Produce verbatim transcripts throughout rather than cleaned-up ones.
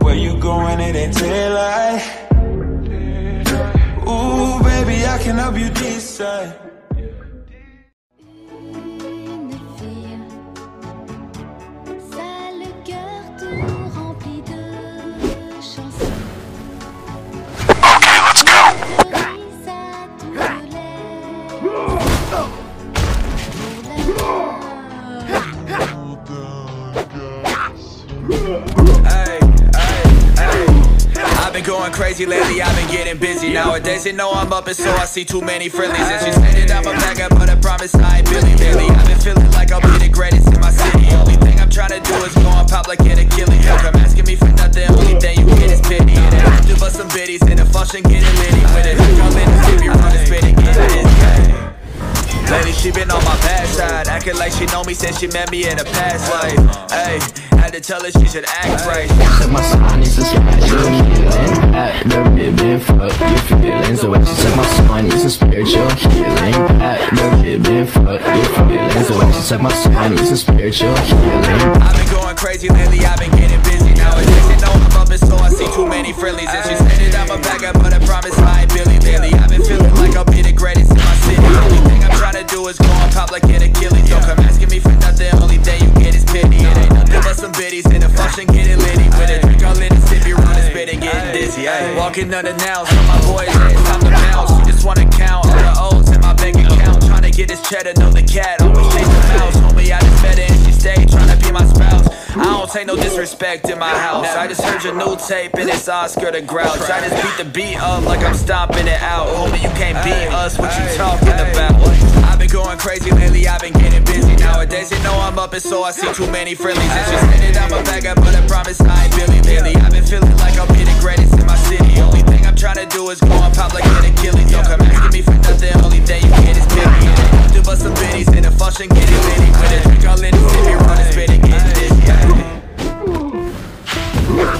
Where you going? It ain't daylight. Ooh, baby, I can help you decide. Going crazy lately, I've been getting busy. Nowadays they know I'm up and so I see too many friendlies. And she said that I'm a beggar, but I promise I ain't Billy Dilly. I've been feeling like I'll be the greatest in my city. Only thing I'm trying to do is go on pop like an Achilles. Don't come asking me for nothing, only thing you get is pity. And I have to bust some biddies in a function getting litty. When it come in the city, run and spit and get this game. Lately she been on my bad side, acting like she know me since she met me in a past life. Hey, had to tell her she should act right. My spine needs to smash your healing. At the ribbon, fuck your feelings. The way she said my spine needs a spiritual healing. At the ribbon, fuck your feelings. The way she said my spine needs a spiritual healing. I've been going crazy lately, I've been getting busy. Nowadays they know I'm up and so I see too many friendlies. And she said that I'm a beggar, but I promise I ain't Billy Dilly. I've been feeling like I'll be the greatest in my city. Only thing I'm trying to do is go on pop like an Achilles. Don't come asking me for nothing, only thing you get is pity. It ain't nothing but some biddies in the function getting litty. With a drink all in the city, run and spit and getting dizzy. Walking under now, so my boys, it's time to bounce. You just wanna count all the O's in my bank account. Trying to get this cheddar, know the cat always chase the mouse. Homie, I just met her and she stayed, trying to be my spouse. I don't take no disrespect in my house. I just heard your new tape and it's Oscar the Grouch. I just beat the beat up like I'm stomping it out. Homie, you can't beat us, what you talking about? I've been going crazy lately, I've been getting busy. Nowadays they know I'm up and so I see too many friendlies. And she said that I'm a beggar, but I promise I ain't Billy Dilly. I've been feeling like I'll be the greatest in my city. Only thing I'm trying to do is go on pop like an Achilles. Don't come asking me for nothing, only thing you get is pity. I do bust some biddies in a function getting litty. With a drink all in the city, run and spit and get dizzy.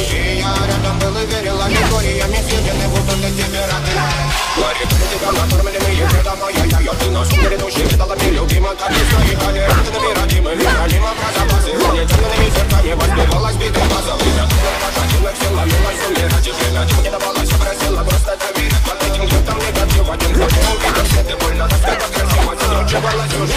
не я, рядом был и верила, не гори, я не съедены буду, ты теперь, а ты моя дикая Cassandra, моя дикая моя, я ты нашу переночи, видала мне любимая, как ты свои горе, ты на мира, Дима, Лена, Лима, Казапасы, мне темными сердцами воспевалась битая база, время, Сила, сила, милая, сумера, тяжела. Чего не давалась, просила, просто доверь. Под этим льдом не горчу, в один год не увидел. Все ты больно, насколько красиво, сдручивалась уже.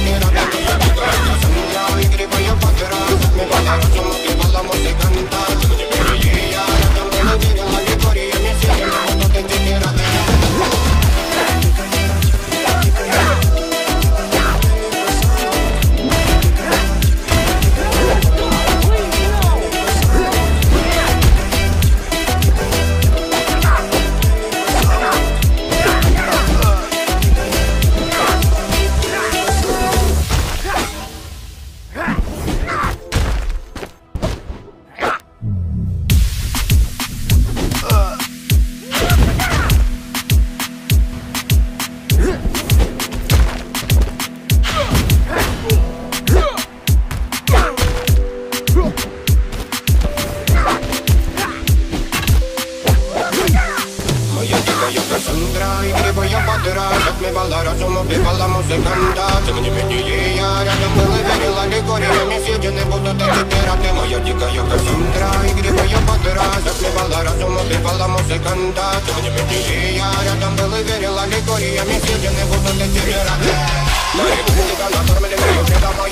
Get Ты не